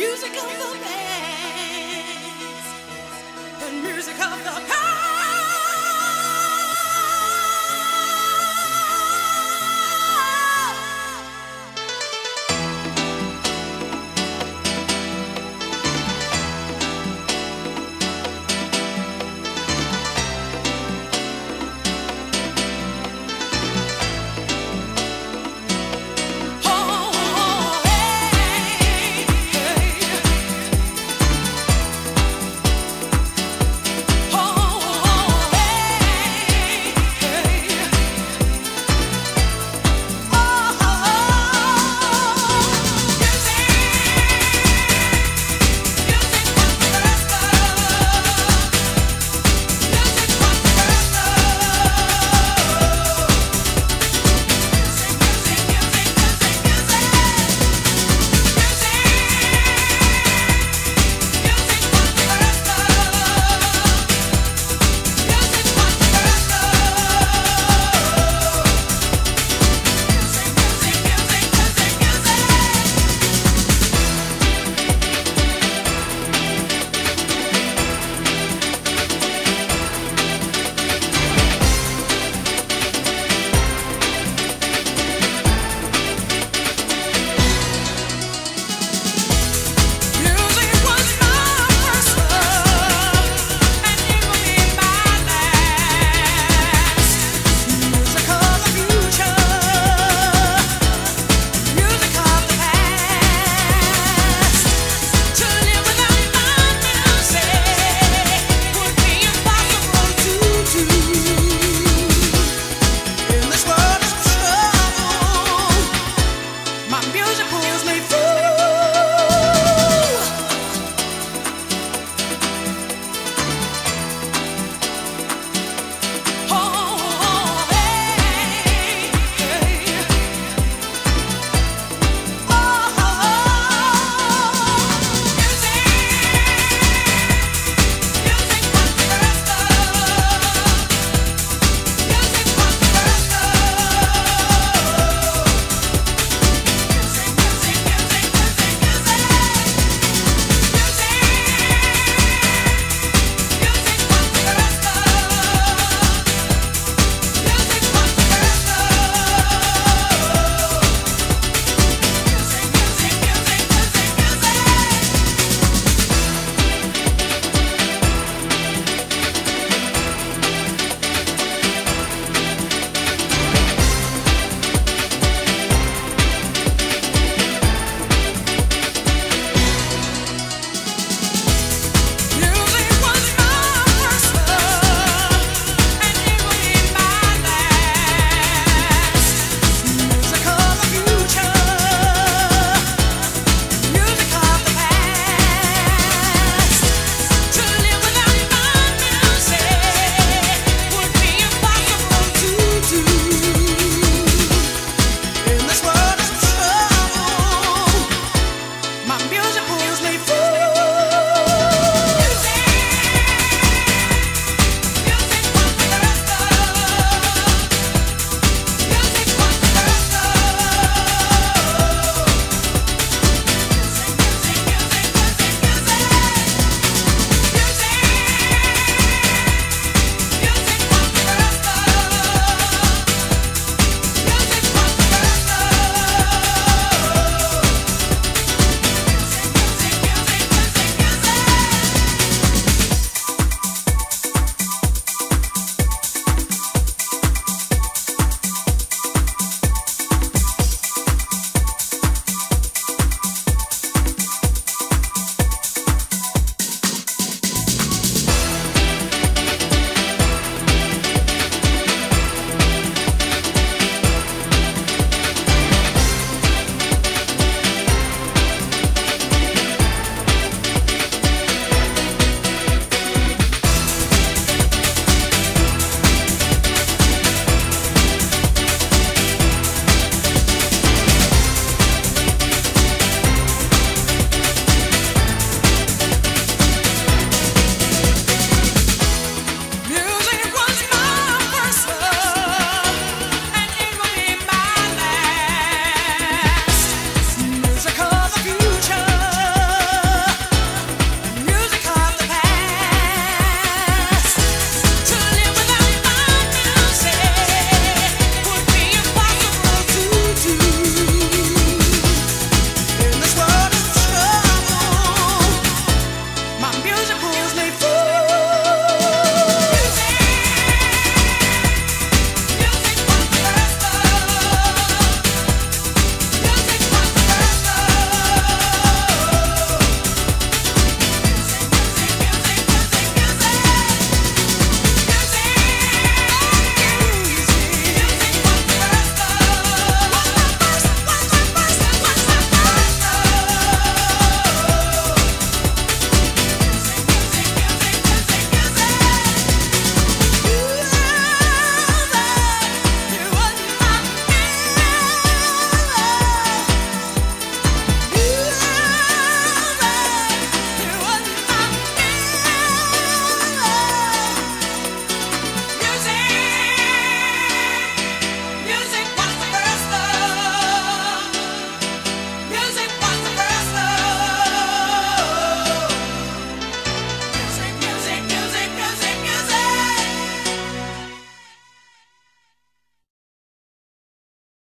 music of the past, the music of the past.